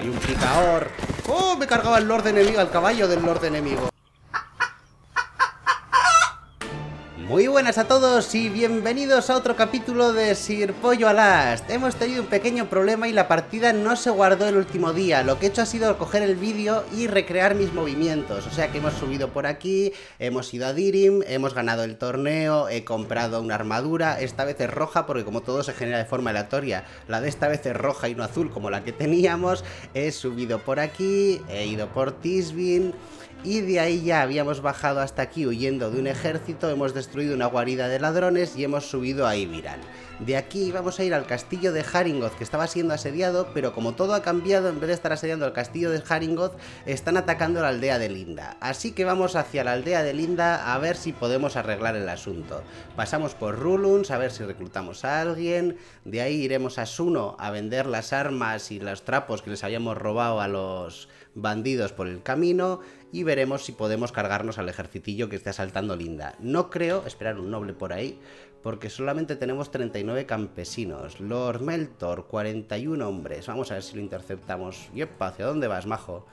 Soy un picador. ¡Oh! Me cargaba el lord enemigo, al caballo del lord enemigo. Muy buenas a todos y bienvenidos a otro capítulo de Sir Pollo Alast. Hemos tenido un pequeño problema y la partida no se guardó el último día. Lo que he hecho ha sido coger el vídeo y recrear mis movimientos. O sea que hemos subido por aquí, hemos ido a Dhirim, hemos ganado el torneo, he comprado una armadura. Esta vez es roja porque como todo se genera de forma aleatoria, la de esta vez es roja y no azul como la que teníamos. He subido por aquí, he ido por Tisbin. Y de ahí ya habíamos bajado hasta aquí huyendo de un ejército, hemos destruido una guarida de ladrones y hemos subido a Ibiran. De aquí vamos a ir al castillo de Haringoth, que estaba siendo asediado, pero como todo ha cambiado, en vez de estar asediando el castillo de Haringoth, están atacando la aldea de Linda. Así que vamos hacia la aldea de Linda a ver si podemos arreglar el asunto. Pasamos por Ruluns a ver si reclutamos a alguien, de ahí iremos a Suno a vender las armas y los trapos que les habíamos robado a los bandidos por el camino. Y veremos si podemos cargarnos al ejercitillo que está asaltando Linda. No creo esperar un noble por ahí, porque solamente tenemos 39 campesinos. Lord Meltor, 41 hombres. Vamos a ver si lo interceptamos. Yepa, ¿hacia dónde vas, majo?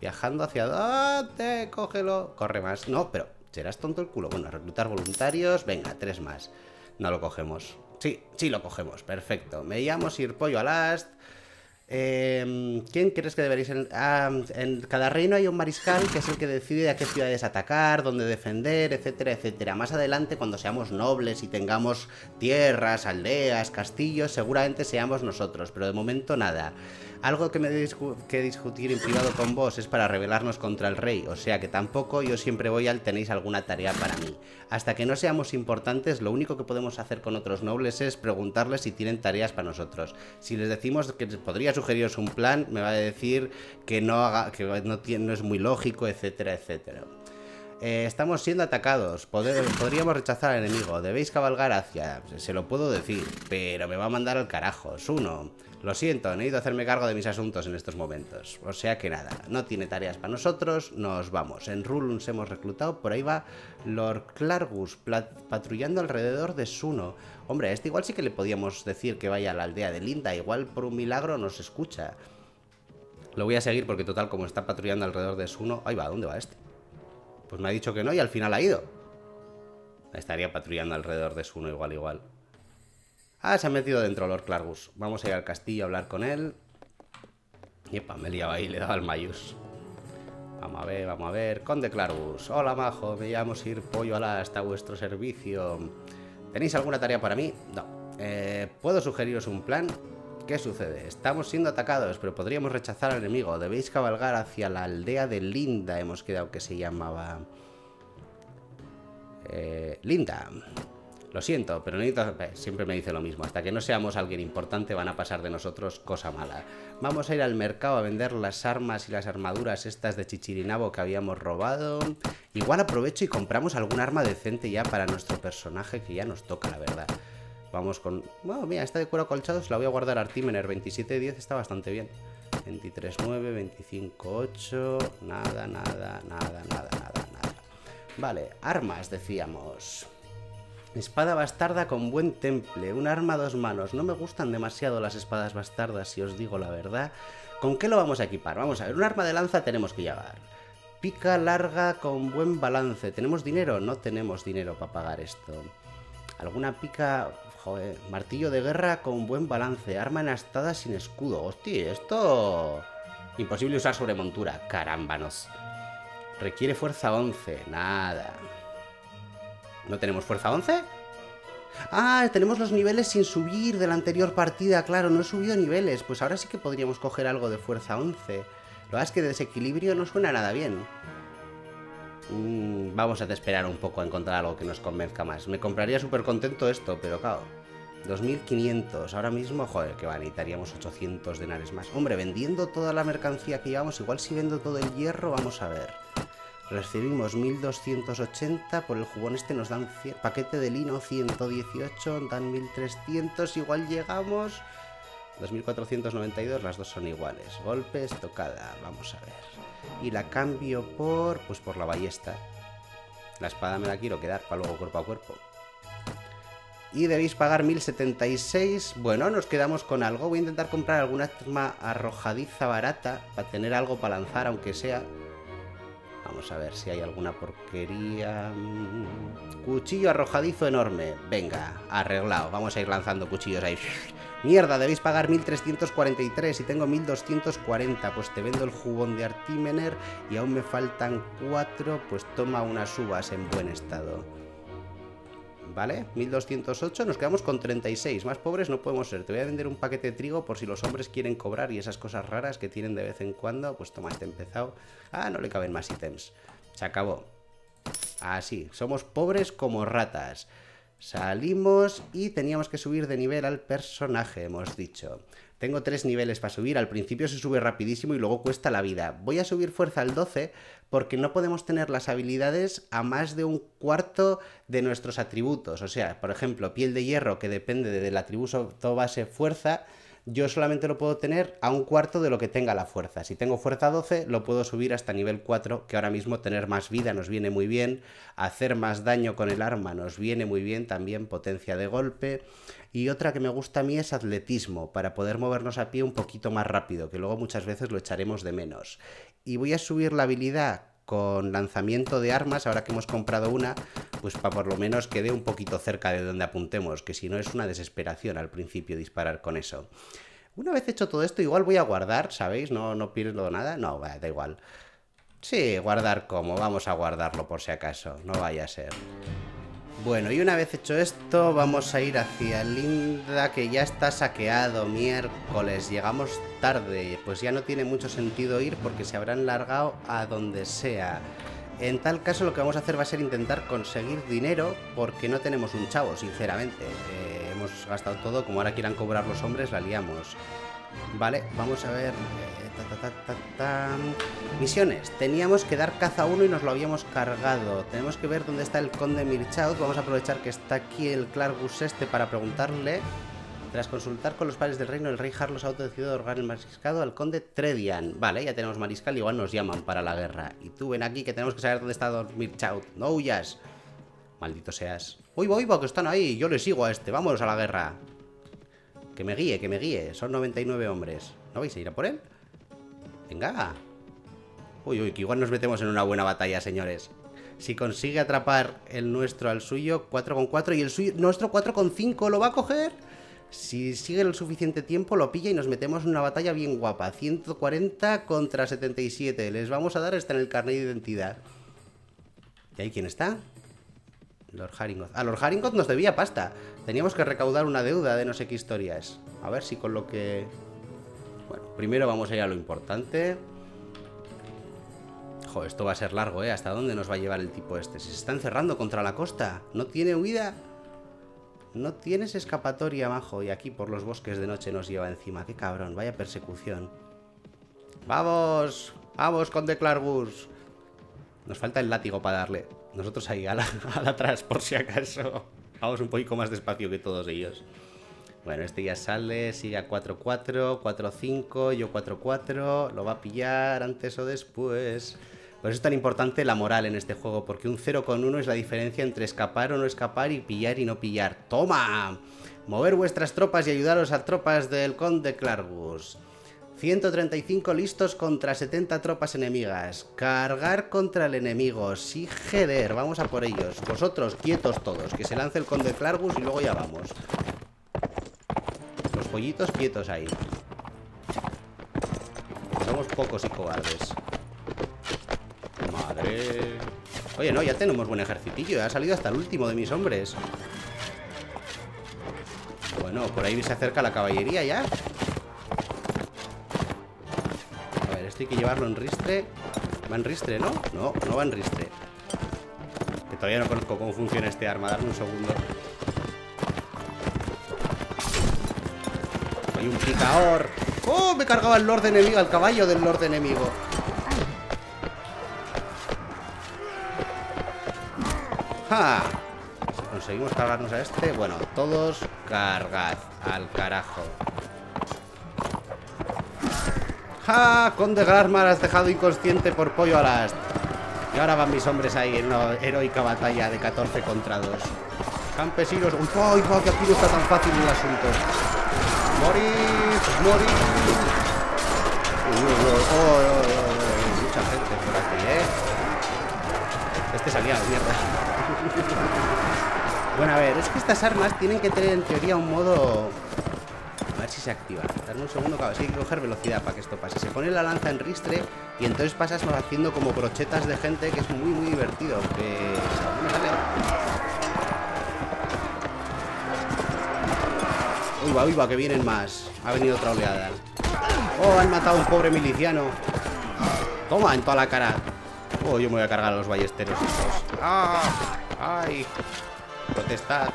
Viajando hacia... ¡Ah, te cógelo! Corre más. No, pero serás tonto el culo. Bueno, reclutar voluntarios. Venga, 3 más. No lo cogemos. Sí, sí lo cogemos. Perfecto. Me llamo Sir Pollo Alast. ¿Quién crees que debería ser? En cada reino hay un mariscal que es el que decide a qué ciudades atacar, dónde defender, etcétera, etcétera. Más adelante, cuando seamos nobles y tengamos tierras, aldeas, castillos, seguramente seamos nosotros, pero de momento nada. Algo que me discutir en privado con vos es para rebelarnos contra el rey, o sea que tampoco yo siempre voy al tenéis alguna tarea para mí. Hasta que no seamos importantes, lo único que podemos hacer con otros nobles es preguntarles si tienen tareas para nosotros. Si les decimos que podría sugeriros un plan, me va a decir que no es muy lógico, etcétera, etcétera. Estamos siendo atacados, podríamos rechazar al enemigo, debéis cabalgar hacia... Se lo puedo decir, pero me va a mandar al carajo. Suno, lo siento, necesito hacerme cargo de mis asuntos en estos momentos. O sea que nada, no tiene tareas para nosotros, nos vamos. En Ruluns hemos reclutado, por ahí va Lord Clargus patrullando alrededor de Suno. Hombre, a este igual sí que le podíamos decir que vaya a la aldea de Linda, igual por un milagro nos escucha. Lo voy a seguir porque total, como está patrullando alrededor de Suno... Ahí va, ¿dónde va este? Pues me ha dicho que no y al final ha ido. Estaría patrullando alrededor de Suno igual. Ah, se ha metido dentro Lord Clargus. Vamos a ir al castillo a hablar con él. Yepa, me he liado ahí, le he dado al mayús. Vamos a ver... Conde Clargus. Hola, majo, me llamo Sir Pollo Alast, a vuestro servicio. ¿Tenéis alguna tarea para mí? No. ¿Puedo sugeriros un plan? ¿Qué sucede? Estamos siendo atacados, pero podríamos rechazar al enemigo. Debéis cabalgar hacia la aldea de Linda. Hemos quedado que se llamaba... Linda. Lo siento, pero necesito... Siempre me dice lo mismo. Hasta que no seamos alguien importante van a pasar de nosotros cosa mala. Vamos a ir al mercado a vender las armas y las armaduras estas de Chichirinabo que habíamos robado. Igual aprovecho y compramos algún arma decente ya para nuestro personaje, que ya nos toca, la verdad. Vamos con... Bueno, mira, esta de cuero acolchado se la voy a guardar a Artímener. 27-10 está bastante bien. 23-9, 25-8... Nada. Vale, armas, decíamos. Espada bastarda con buen temple. Un arma a 2 manos. No me gustan demasiado las espadas bastardas, si os digo la verdad. ¿Con qué lo vamos a equipar? Vamos a ver, un arma de lanza tenemos que llevar. Pica larga con buen balance. ¿Tenemos dinero? No tenemos dinero para pagar esto. Alguna pica... Joder, martillo de guerra con buen balance, arma enastada sin escudo. Hostia, esto... Imposible usar sobre montura, carámbanos. Requiere fuerza 11, nada. ¿No tenemos fuerza 11? Ah, tenemos los niveles sin subir de la anterior partida, claro, no he subido niveles. Pues ahora sí que podríamos coger algo de fuerza 11. Lo que pasa es que desequilibrio no suena nada bien. Vamos a esperar un poco a encontrar algo que nos convenzca más. Me compraría súper contento esto, pero claro, 2500, ahora mismo, joder, que va, necesitaríamos 800 denares más. Hombre, vendiendo toda la mercancía que llevamos, igual si vendo todo el hierro, vamos a ver. Recibimos 1280, por el jugón este nos dan 100, paquete de lino 118, dan 1300, igual llegamos... 2492, las dos son iguales. Golpe, estocada, vamos a ver. Y la cambio por... Pues por la ballesta. La espada me la quiero quedar para luego cuerpo a cuerpo. y debéis pagar 1076. Bueno, nos quedamos con algo. Voy a intentar comprar alguna arma arrojadiza barata para tener algo para lanzar, aunque sea. Vamos a ver si hay alguna porquería. Cuchillo arrojadizo enorme. Venga, arreglado. Vamos a ir lanzando cuchillos ahí. Mierda, debéis pagar 1343 y tengo 1240. Pues te vendo el jubón de Artímener y aún me faltan 4. Pues toma unas uvas en buen estado. ¿Vale? 1208, nos quedamos con 36. Más pobres no podemos ser. Te voy a vender un paquete de trigo por si los hombres quieren cobrar y esas cosas raras que tienen de vez en cuando. Pues toma, este empezado. Ah, no le caben más ítems. Se acabó. Así, somos pobres como ratas. Salimos y teníamos que subir de nivel al personaje, hemos dicho. Tengo 3 niveles para subir. Al principio se sube rapidísimo y luego cuesta la vida. Voy a subir fuerza al 12 porque no podemos tener las habilidades a más de un cuarto de nuestros atributos. O sea, por ejemplo, piel de hierro, que depende del atributo base fuerza, yo solamente lo puedo tener a un cuarto de lo que tenga la fuerza. Si tengo fuerza 12, lo puedo subir hasta nivel 4, que ahora mismo tener más vida nos viene muy bien, hacer más daño con el arma nos viene muy bien, también potencia de golpe. Y otra que me gusta a mí es atletismo, para poder movernos a pie un poquito más rápido, que luego muchas veces lo echaremos de menos. Y voy a subir la habilidad con lanzamiento de armas, ahora que hemos comprado una, pues para por lo menos quede un poquito cerca de donde apuntemos, que si no es una desesperación al principio disparar con eso. Una vez hecho todo esto, igual voy a guardar, ¿sabéis? No pierdo nada. No, da igual. Sí, guardar como, vamos a guardarlo por si acaso, no vaya a ser. Bueno, y una vez hecho esto, vamos a ir hacia Linda, que ya está saqueado. Miércoles, llegamos tarde, pues ya no tiene mucho sentido ir porque se habrán largado a donde sea. En tal caso lo que vamos a hacer va a ser intentar conseguir dinero porque no tenemos un chavo, sinceramente. Hemos gastado todo, como ahora quieran cobrar los hombres, la liamos. Vale, vamos a ver... Misiones. Teníamos que dar caza a uno y nos lo habíamos cargado. Tenemos que ver dónde está el conde Mirchaud. Vamos a aprovechar que está aquí el Clargus este para preguntarle. Tras consultar con los padres del reino, el rey Carlos ha autodecidido otorgar el mariscado al conde Tredian. Vale, ya tenemos mariscal, igual nos llaman para la guerra. Y tú ven aquí que tenemos que saber dónde está Lord Mirchaud. No huyas. Maldito seas. Uy, va, que están ahí. Yo le sigo a este. Vámonos a la guerra. Que me guíe, que me guíe. Son 99 hombres. ¿No vais a ir a por él? Venga. Uy, que igual nos metemos en una buena batalla, señores. Si consigue atrapar el nuestro al suyo, 4,4. Y el suyo, nuestro 4,5. ¿Lo va a coger? Si sigue el suficiente tiempo, lo pilla y nos metemos en una batalla bien guapa. 140 contra 77. Les vamos a dar hasta en el carnet de identidad. ¿Y ahí quién está? Lord Haringoth. Ah, Lord Haringoth nos debía pasta. Teníamos que recaudar una deuda de no sé qué historias. A ver si con lo que... Bueno, primero vamos a ir a lo importante. Joder, esto va a ser largo, ¿eh? ¿Hasta dónde nos va a llevar el tipo este? Se está encerrando contra la costa. No tiene huida. No tienes escapatoria, majo. Y aquí por los bosques de noche nos lleva encima. Qué cabrón, vaya persecución. ¡Vamos! ¡Vamos, conde Clargus! Nos falta el látigo para darle. Nosotros ahí, a la atrás, por si acaso. Vamos un poquito más despacio que todos ellos. Bueno, este ya sale, sigue a 4-4, 4-5, yo 4-4, lo va a pillar antes o después. Por eso es tan importante la moral en este juego, porque un 0,1 es la diferencia entre escapar o no escapar y pillar y no pillar. ¡Toma! Mover vuestras tropas y ayudaros a tropas del conde Clargus. 135 listos contra 70 tropas enemigas. Cargar contra el enemigo. Sí, joder, vamos a por ellos. Vosotros, quietos todos, que se lance el conde Clargus y luego ya vamos. Pollitos quietos ahí. Somos pocos y cobardes. Madre. Oye, no, ya tenemos buen ejercitillo. Ha salido hasta el último de mis hombres. Bueno, por ahí se acerca la caballería ya. A ver, esto hay que llevarlo en ristre. ¿Va en ristre, no? No, no va en ristre. Que todavía no conozco cómo funciona este arma. Darme un segundo. Y un picador. ¡Oh! Me cargaba el lord enemigo, al caballo del lord enemigo. ¡Ja! Si conseguimos cargarnos a este... Bueno, todos cargad. Al carajo. ¡Ja! Conde Glarmar, has dejado inconsciente por Pollo Alast. Y ahora van mis hombres ahí en una heroica batalla de 14 contra 2. Campesinos. ¡Uy, uy, uy! Que aquí no está tan fácil el asunto. ¡Morir! ¡Morir! ¡Uy, uy, uy! ¡Oh, oh, oh! Mucha gente por aquí, ¿eh? Este salía a la mierda. Bueno, a ver, es que estas armas tienen que tener en teoría un modo... A ver si se activa. Darme un segundo, claro, hay que coger velocidad para que esto pase. Se pone la lanza en ristre y entonces pasas haciendo como brochetas de gente, que es muy, muy divertido. Que... uy, va, que vienen más. Ha venido otra oleada. Oh, han matado a un pobre miliciano. Toma, en toda la cara. Oh, yo me voy a cargar a los ballesteros estos. ¡Ah! ¡Ay! Protestad.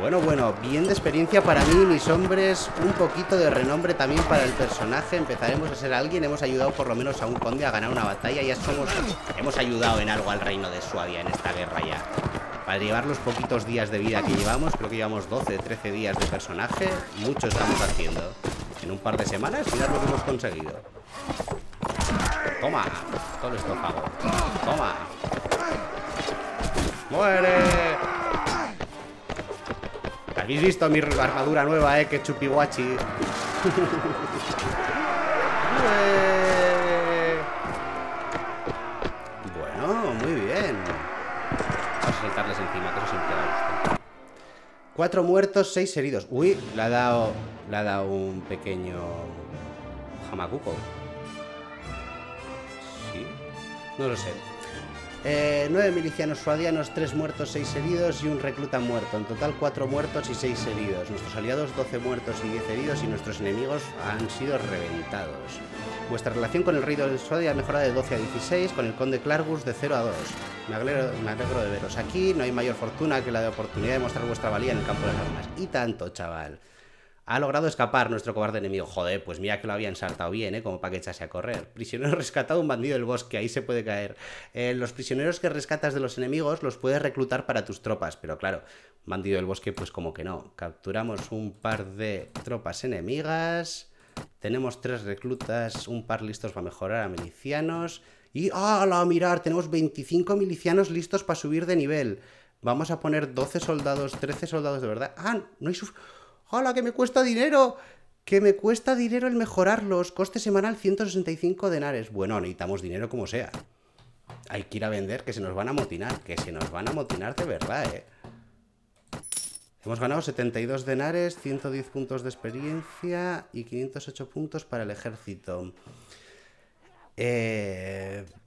Bueno, bien de experiencia para mí, mis hombres, un poquito de renombre también para el personaje. Empezaremos a ser alguien, hemos ayudado por lo menos a un conde a ganar una batalla. Ya somos, hemos ayudado en algo al reino de Suabia en esta guerra ya. Para llevar los poquitos días de vida que llevamos, creo que llevamos 12, 13 días de personaje. Mucho estamos haciendo. En un par de semanas, mirad lo que hemos conseguido. Toma, todo esto pago. Toma. ¡Muere! ¿Habéis visto mi armadura nueva, que chupihuachi? Bueno, muy bien. Vamos a saltarles encima, que eso siempre da gusto. 4 muertos, 6 heridos. Uy, le ha dado un pequeño jamacuco. Sí, no lo sé. 9 milicianos suadianos, 3 muertos, 6 heridos y un recluta muerto. En total 4 muertos y 6 heridos. Nuestros aliados 12 muertos y 10 heridos. Y nuestros enemigos han sido reventados. Vuestra relación con el rey de Suadia ha mejorado de 12 a 16. Con el conde Clargus de 0 a 2. Me alegro de veros aquí. No hay mayor fortuna que la de oportunidad de mostrar vuestra valía en el campo de las armas. Y tanto, chaval. Ha logrado escapar nuestro cobarde enemigo. Joder, pues mira que lo había ensartado bien, ¿eh? Como para que echase a correr. Prisionero rescatado, un bandido del bosque. Ahí se puede caer. Los prisioneros que rescatas de los enemigos los puedes reclutar para tus tropas. Pero claro, bandido del bosque, pues como que no. Capturamos un par de tropas enemigas. Tenemos 3 reclutas, un par listos para mejorar a milicianos. Y ¡hala! Mirad, tenemos 25 milicianos listos para subir de nivel. Vamos a poner 12 soldados, 13 soldados de verdad. ¡Ah! No hay ¡hola, que me cuesta dinero! Que me cuesta dinero el mejorarlos. Coste semanal 165 denares. Bueno, necesitamos dinero como sea. Hay que ir a vender, que se nos van a amotinar. Que se nos van a amotinar de verdad, eh. Hemos ganado 72 denares, 110 puntos de experiencia y 508 puntos para el ejército.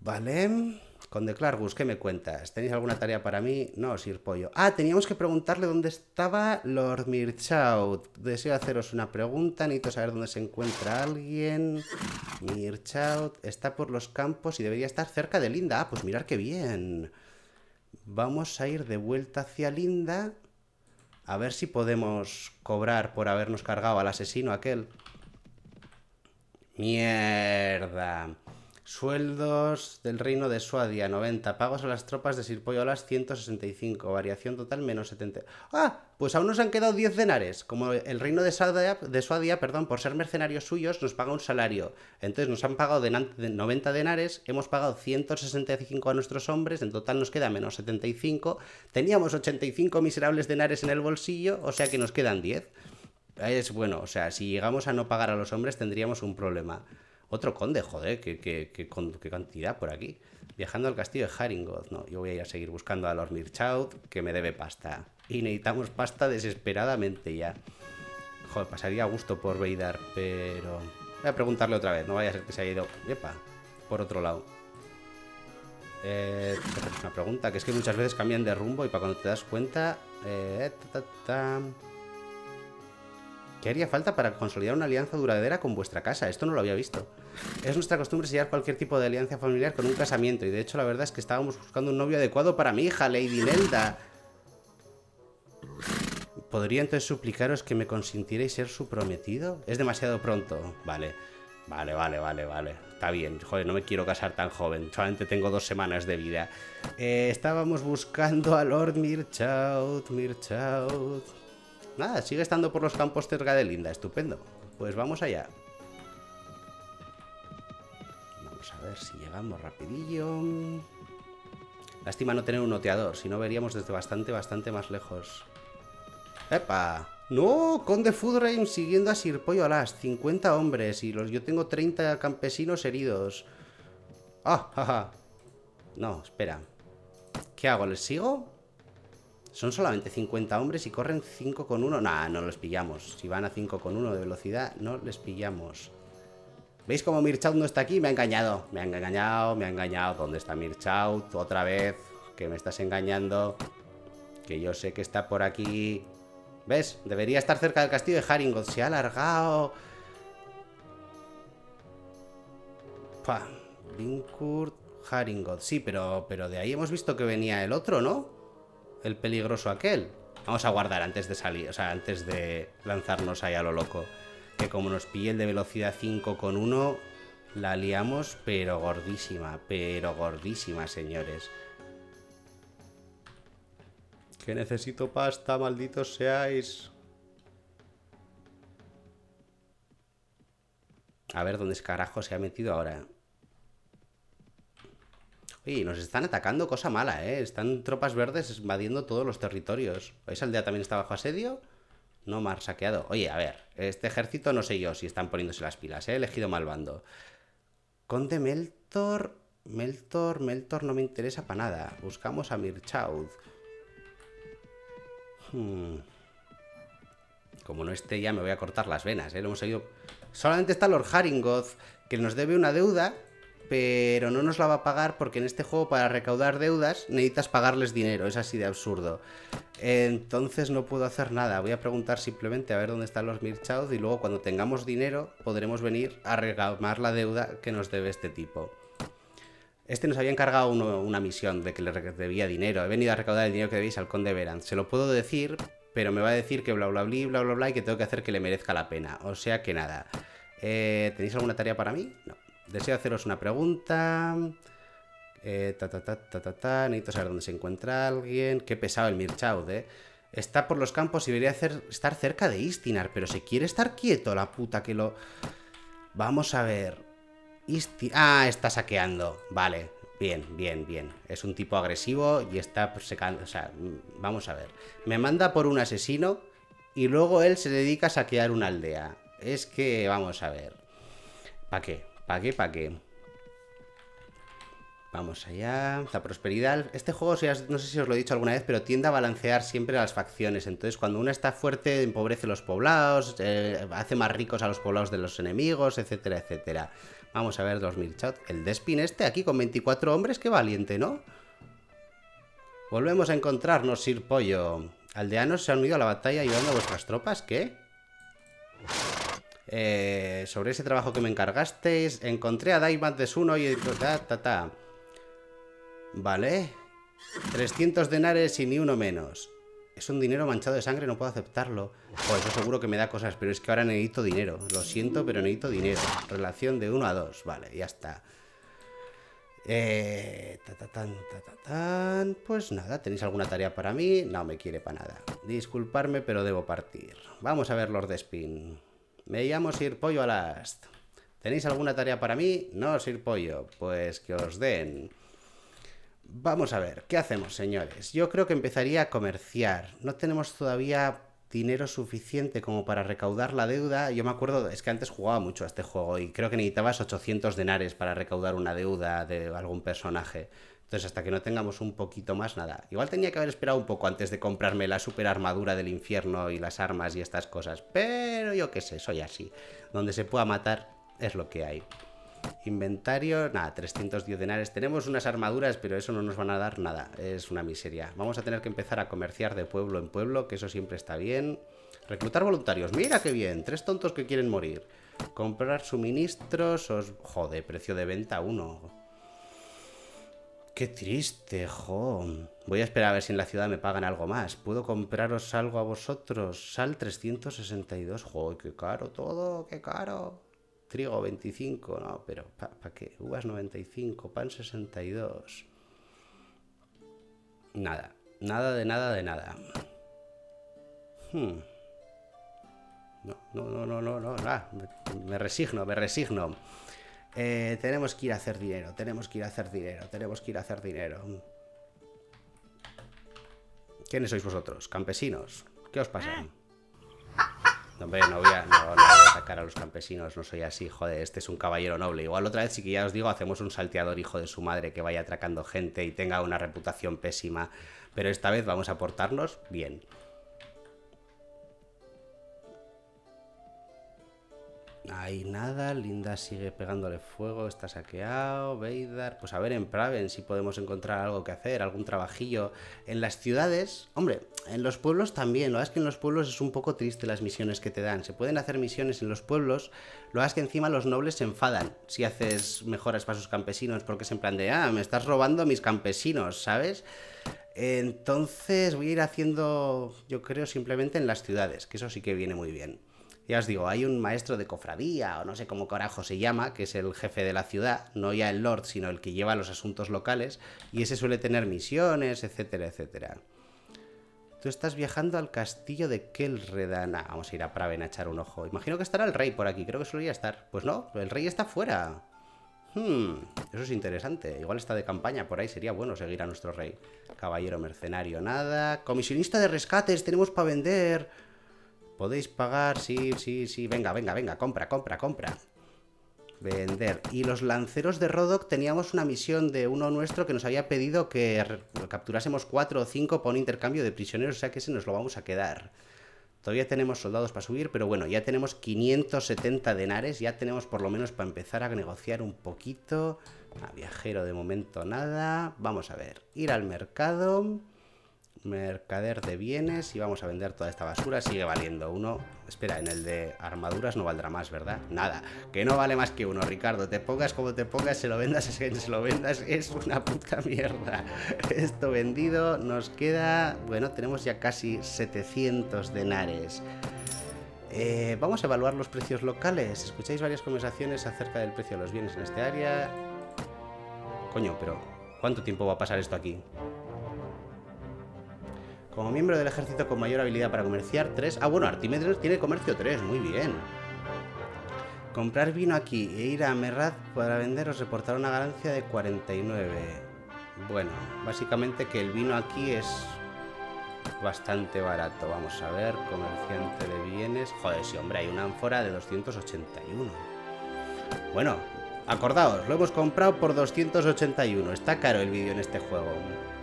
Vale... Conde Clargus, ¿qué me cuentas? ¿Tenéis alguna tarea para mí? No, Sir Pollo. Ah, teníamos que preguntarle dónde estaba Lord Mirchaud. Deseo haceros una pregunta. Necesito saber dónde se encuentra alguien. Mirchaud está por los campos y debería estar cerca de Linda. Ah, pues mirad qué bien. Vamos a ir de vuelta hacia Linda. A ver si podemos cobrar por habernos cargado al asesino aquel. Mierda. Sueldos del reino de Suadia, 90. Pagos a las tropas de Sir Pollo Alast, 165. Variación total, menos 70. ¡Ah! Pues aún nos han quedado 10 denares. Como el reino de Suadia, por ser mercenarios suyos, nos paga un salario. Entonces nos han pagado 90 denares. Hemos pagado 165 a nuestros hombres. En total nos queda menos 75. Teníamos 85 miserables denares en el bolsillo, o sea que nos quedan 10. Es bueno, o sea, si llegamos a no pagar a los hombres tendríamos un problema. Otro conde, joder, qué cantidad por aquí. Viajando al castillo de Haringoth. No, yo voy a ir a seguir buscando a Lord Mirchaud, que me debe pasta. Y necesitamos pasta desesperadamente ya. Joder, pasaría a gusto por Veidar, pero... voy a preguntarle otra vez, no vaya a ser que se haya ido... ¡epa! Por otro lado. Una pregunta, que es que muchas veces cambian de rumbo y para cuando te das cuenta... ¿Qué haría falta para consolidar una alianza duradera con vuestra casa? Esto no lo había visto. Es nuestra costumbre sellar cualquier tipo de alianza familiar con un casamiento. Y de hecho la verdad es que estábamos buscando un novio adecuado para mi hija, Lady Nelda. ¿Podría entonces suplicaros que me consintierais ser su prometido? Es demasiado pronto. Vale. Está bien. Joder, no me quiero casar tan joven. Solamente tengo 2 semanas de vida. Estábamos buscando a Lord Mirchaud. Nada, sigue estando por los campos cerca de Linda. Estupendo. Pues vamos allá. Vamos a ver si llegamos rapidillo. Lástima no tener un oteador, si no veríamos desde bastante más lejos. ¡Epa! ¡No! Conde Foudreheim siguiendo a Sir Pollo Alast. 50 hombres y yo tengo 30 campesinos heridos. ¡Ah! ¡Ja, ja! No, espera. ¿Qué hago? ¿Les sigo? Son solamente 50 hombres y corren 5,1. Nah, no los pillamos. Si van a 5,1 de velocidad, no les pillamos. ¿Veis cómo Mirchaud no está aquí? Me ha engañado. Me ha engañado, me ha engañado. ¿Dónde está Mirchaud? Otra vez. Que me estás engañando. Que yo sé que está por aquí. ¿Ves? Debería estar cerca del castillo de Haringoth. Se ha alargado. Pam. Vincurt, Haringoth. Sí, pero de ahí hemos visto que venía el otro, ¿no? El peligroso aquel. Vamos a guardar antes de salir. O sea, antes de lanzarnos ahí a lo loco. Que como nos pille el de velocidad 5,1, la liamos, pero gordísima, señores. Que necesito pasta, malditos seáis. A ver dónde es carajo se ha metido ahora. Oye, nos están atacando, cosa mala, ¿eh? Están tropas verdes invadiendo todos los territorios. ¿Esa aldea también está bajo asedio? No, mar saqueado. Oye, a ver, este ejército no sé yo si están poniéndose las pilas, he elegido mal bando. Conde Meltor. Meltor no me interesa para nada. Buscamos a Mirchaud. Como no esté ya me voy a cortar las venas, ¿eh? Lo hemos seguido. Solamente está Lord Haringoth, que nos debe una deuda, pero no nos la va a pagar porque en este juego para recaudar deudas necesitas pagarles dinero, es así de absurdo. Entonces no puedo hacer nada, voy a preguntar simplemente a ver dónde están los Mirchaud y luego cuando tengamos dinero podremos venir a reclamar la deuda que nos debe este tipo. Este nos había encargado una misión de que le debía dinero, he venido a recaudar el dinero que debéis al conde Verant, se lo puedo decir, pero me va a decir que bla bla bla y que tengo que hacer que le merezca la pena, o sea que nada. ¿Tenéis alguna tarea para mí? No. Deseo haceros una pregunta. Necesito saber dónde se encuentra alguien. Qué pesado el Mirchaud, eh. Está por los campos y debería estar cerca de Istinar, pero se quiere estar quieto, la puta que lo... Vamos a ver. Ah, está saqueando. Vale, bien. Es un tipo agresivo y está secando. O sea, vamos a ver. Me manda por un asesino y luego él se dedica a saquear una aldea. Es que, vamos a ver. ¿Para qué? ¿Para qué? Vamos allá. La prosperidad. Este juego, no sé si os lo he dicho alguna vez, pero tiende a balancear siempre las facciones. Entonces, cuando una está fuerte, empobrece los poblados, hace más ricos a los poblados de los enemigos, etcétera, etcétera. Vamos a ver los Mirchaud. El de Spin este aquí con 24 hombres, qué valiente, ¿no? Volvemos a encontrarnos, Sir Pollo. Aldeanos se han unido a la batalla ayudando a vuestras tropas. ¿Qué? Sobre ese trabajo que me encargasteis, encontré a Daimat de Suno y... Vale. 300 denares y ni uno menos. Es un dinero manchado de sangre, no puedo aceptarlo. Pues eso seguro que me da cosas, pero es que ahora necesito dinero. Lo siento, pero necesito dinero. Relación de 1 a 2, vale, ya está. Pues nada, ¿tenéis alguna tarea para mí? No me quiere para nada. Disculparme, pero debo partir. Vamos a ver Lord Spin. Me llamo Sir Pollo Alast. ¿Tenéis alguna tarea para mí? No, Sir Pollo. Pues que os den. Vamos a ver, ¿qué hacemos, señores? Yo creo que empezaría a comerciar. No tenemos todavía dinero suficiente como para recaudar la deuda. Yo me acuerdo, es que antes jugaba mucho a este juego y creo que necesitabas 800 denares para recaudar una deuda de algún personaje. Entonces, hasta que no tengamos un poquito más, nada. Igual tenía que haber esperado un poco antes de comprarme la super armadura del infierno y las armas y estas cosas. Pero yo qué sé, soy así. Donde se pueda matar es lo que hay. Inventario, nada, 310 denares. Tenemos unas armaduras, pero eso no nos van a dar nada. Es una miseria. Vamos a tener que empezar a comerciar de pueblo en pueblo, que eso siempre está bien. Reclutar voluntarios. ¡Mira qué bien! 3 tontos que quieren morir. Comprar suministros. Joder, precio de venta 1. ¡Qué triste, jo! Voy a esperar a ver si en la ciudad me pagan algo más. ¿Puedo compraros algo a vosotros? Sal 362. ¡Jo, qué caro todo! ¡Qué caro! Trigo 25. No, pero ¿para qué? Uvas 95. Pan 62. Nada. Nada de nada. No. Nah. Me resigno. Tenemos que ir a hacer dinero, tenemos que ir a hacer dinero. ¿Quiénes sois vosotros? Campesinos. ¿Qué os pasa? Hombre, no voy a atacar a los campesinos, no soy así, joder, este es un caballero noble. Igual otra vez sí que ya os digo, hacemos un salteador hijo de su madre que vaya atracando gente y tenga una reputación pésima. Pero esta vez vamos a portarnos bien. Ahí nada, Linda sigue pegándole fuego, está saqueado, Veidar... Pues a ver en Praven si podemos encontrar algo que hacer, algún trabajillo. En las ciudades, hombre, en los pueblos también, lo es que en los pueblos es un poco triste las misiones que te dan. Se pueden hacer misiones en los pueblos, lo es que encima los nobles se enfadan si haces mejoras para sus campesinos, porque es en plan de, ah, me estás robando a mis campesinos, ¿sabes? Entonces voy a ir haciendo, yo creo, simplemente en las ciudades, que eso sí que viene muy bien. Ya os digo, hay un maestro de cofradía, o no sé cómo carajo se llama, que es el jefe de la ciudad, no ya el lord, sino el que lleva los asuntos locales, y ese suele tener misiones, etcétera, etcétera. Tú estás viajando al castillo de Kelredana. Vamos a ir a Praven a echar un ojo. Imagino que estará el rey por aquí, creo que solía estar. Pues no, el rey está fuera. Eso es interesante. Igual está de campaña por ahí, sería bueno seguir a nuestro rey. Caballero mercenario, nada. Comisionista de rescates, tenemos para vender... ¿Podéis pagar? Sí, sí, sí. Venga, venga, venga. Compra, compra, compra. Vender. Y los lanceros de Rodok teníamos una misión de uno nuestro que nos había pedido que capturásemos 4 o 5 para un intercambio de prisioneros, o sea que ese nos lo vamos a quedar. Todavía tenemos soldados para subir, pero bueno, ya tenemos 570 denares, ya tenemos por lo menos para empezar a negociar un poquito. A viajero de momento nada. Vamos a ver. Ir al mercado... mercader de bienes y vamos a vender toda esta basura, sigue valiendo uno. Espera, en el de armaduras no valdrá más, ¿verdad? Nada, que no vale más que uno, Ricardo, te pongas como te pongas, se lo vendas, se lo vendas, es una puta mierda. Esto vendido, nos queda, bueno, tenemos ya casi 700 denares. Vamos a evaluar los precios locales, escucháis varias conversaciones acerca del precio de los bienes en este área. Coño, pero ¿cuánto tiempo va a pasar esto aquí? Como miembro del ejército con mayor habilidad para comerciar, 3. Ah, bueno, Artímener tiene comercio 3, muy bien. Comprar vino aquí e ir a Merrat para vender os reportará una ganancia de 49. Bueno, básicamente que el vino aquí es bastante barato. Vamos a ver, comerciante de bienes. Joder, sí, hombre, hay una ánfora de 281. Bueno, acordaos, lo hemos comprado por 281. Está caro el vídeo en este juego.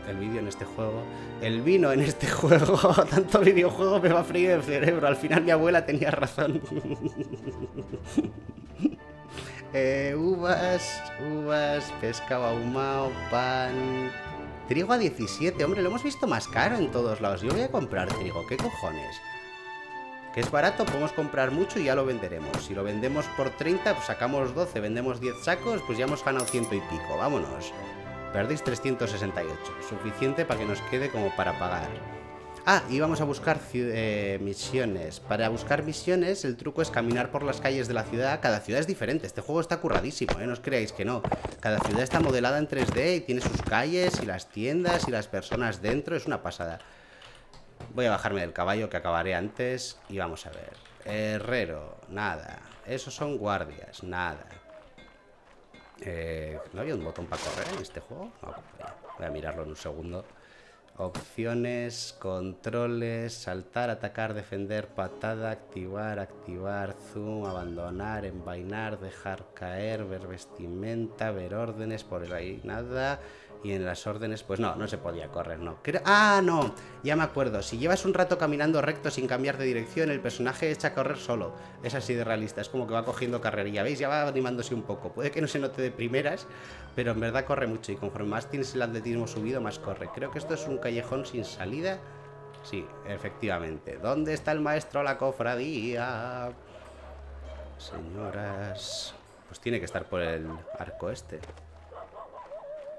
El vino en este juego, tanto videojuego me va a freír el cerebro, al final mi abuela tenía razón. Uvas, pescado ahumado, pan, trigo a 17, hombre, lo hemos visto más caro en todos lados, yo voy a comprar trigo, ¿qué cojones? Que es barato, podemos comprar mucho y ya lo venderemos. Si lo vendemos por 30, pues sacamos 12, vendemos 10 sacos, pues ya hemos ganado 100 y pico, vámonos. Perdéis 368, suficiente para que nos quede como para pagar. Ah, y vamos a buscar misiones. Para buscar misiones el truco es caminar por las calles de la ciudad. Cada ciudad es diferente, este juego está curradísimo, ¿eh? No os creáis que no. Cada ciudad está modelada en 3D y tiene sus calles y las tiendas y las personas dentro, es una pasada. Voy a bajarme del caballo que acabaré antes y vamos a ver. Herrero, nada. Esos son guardias, nada. ¿No había un botón para correr en este juego? No, voy a mirarlo en un segundo. Opciones, controles, saltar, atacar, defender, patada, activar, zoom, abandonar, envainar, dejar caer, ver vestimenta, ver órdenes, por ahí nada. Y en las órdenes, pues no se podía correr, no. ¡Ah, no! Ya me acuerdo. Si llevas un rato caminando recto sin cambiar de dirección, el personaje echa a correr solo. Es así de realista, es como que va cogiendo carrerilla. ¿Veis? Ya va animándose un poco. Puede que no se note de primeras, pero en verdad corre mucho. Y conforme más tienes el atletismo subido, más corre. Creo que esto es un callejón sin salida. Sí, efectivamente. ¿Dónde está el maestro a la cofradía? Señoras... Pues tiene que estar por el arco este.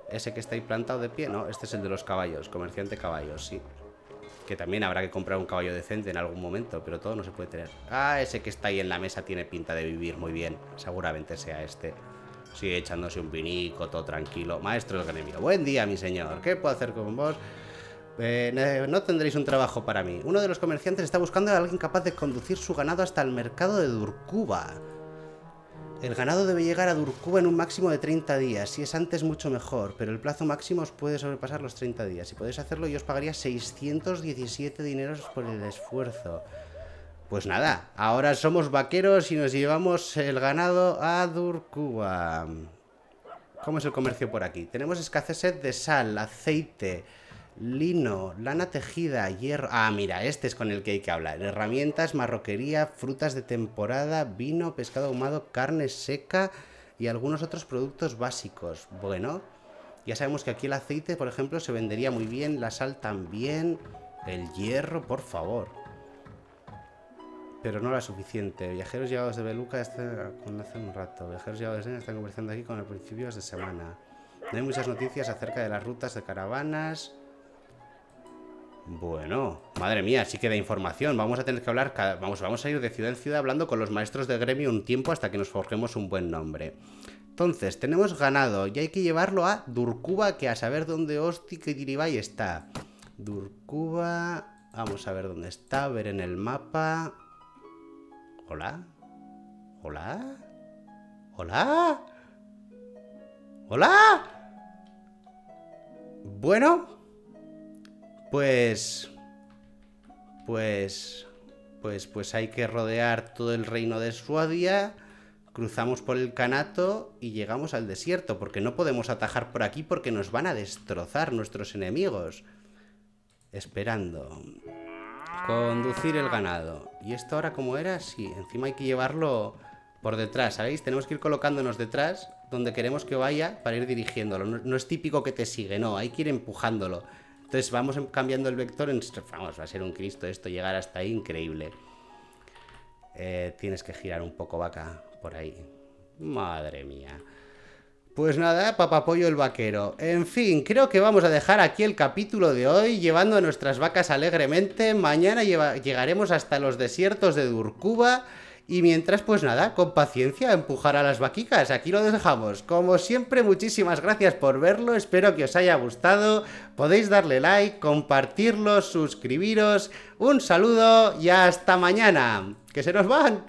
Ese que está ahí plantado de pie, no, este es el de los caballos, comerciante caballos, sí. Que también habrá que comprar un caballo decente en algún momento, pero todo no se puede tener. Ah, ese que está ahí en la mesa tiene pinta de vivir muy bien, seguramente sea este. Sí, echándose un vinico, todo tranquilo. Maestro del gremio, buen día mi señor, ¿qué puedo hacer con vos? No tendréis un trabajo para mí. Uno de los comerciantes está buscando a alguien capaz de conducir su ganado hasta el mercado de Durquba. El ganado debe llegar a Durquba en un máximo de 30 días. Si es antes, mucho mejor, pero el plazo máximo os puede sobrepasar los 30 días. Si podéis hacerlo, yo os pagaría 617 dineros por el esfuerzo. Pues nada, ahora somos vaqueros y nos llevamos el ganado a Durquba. ¿Cómo es el comercio por aquí? Tenemos escasez de sal, aceite, lino, lana tejida, hierro... Ah, mira, este es con el que hay que hablar. Herramientas, marroquería, frutas de temporada, vino, pescado ahumado, carne seca y algunos otros productos básicos. Bueno, ya sabemos que aquí el aceite, por ejemplo, se vendería muy bien, la sal también, el hierro, por favor... Pero no la suficiente. Viajeros llegados de Beluca hace un rato. Viajeros llegados de Nen están conversando aquí con el principios de semana. No hay muchas noticias acerca de las rutas de caravanas. Bueno, madre mía, sí que da información. Vamos a tener que hablar, vamos a ir de ciudad en ciudad hablando con los maestros de gremio un tiempo hasta que nos forjemos un buen nombre. Entonces, tenemos ganado y hay que llevarlo a Durquba, que a saber dónde Hostik y Diribay está. Durquba... Vamos a ver dónde está, a ver en el mapa... ¿Hola? ¿Hola? ¿Hola? ¿Hola? Bueno, pues hay que rodear todo el reino de Swadia, cruzamos por el Canato y llegamos al desierto, porque no podemos atajar por aquí porque nos van a destrozar nuestros enemigos. Esperando... Conducir el ganado. ¿Y esto ahora cómo era? Sí, encima hay que llevarlo por detrás, ¿sabéis? Tenemos que ir colocándonos detrás donde queremos que vaya para ir dirigiéndolo. No es típico que te sigue, no, hay que ir empujándolo. Entonces vamos cambiando el vector. Vamos, va a ser un Cristo esto, llegar hasta ahí, increíble. Tienes que girar un poco, vaca, por ahí. Madre mía. Pues nada, papapollo el vaquero. En fin, creo que vamos a dejar aquí el capítulo de hoy, llevando a nuestras vacas alegremente. Mañana llegaremos hasta los desiertos de Durquba. Y mientras, pues nada, con paciencia, empujar a las vaquicas. Aquí lo dejamos. Como siempre, muchísimas gracias por verlo. Espero que os haya gustado. Podéis darle like, compartirlo, suscribiros. Un saludo y hasta mañana. ¡Que se nos van!